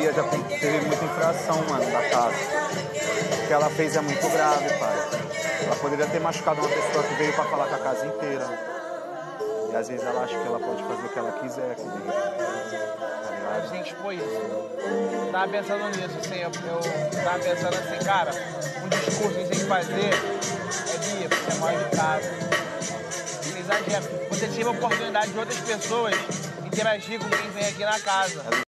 dia já teve muita infração, mano, da casa. O que ela fez é muito grave, pai. Ela poderia ter machucado uma pessoa que veio pra falar com a casa inteira. E às vezes ela acha que ela pode fazer o que ela quiser comigo. A gente tem que expor isso. Eu tava pensando nisso, assim, eu tava pensando assim, cara, um discurso que a gente tem que fazer é de ir, porque é maior de casa. Exagero. Você teve a oportunidade de outras pessoas interagir com quem vem aqui na casa.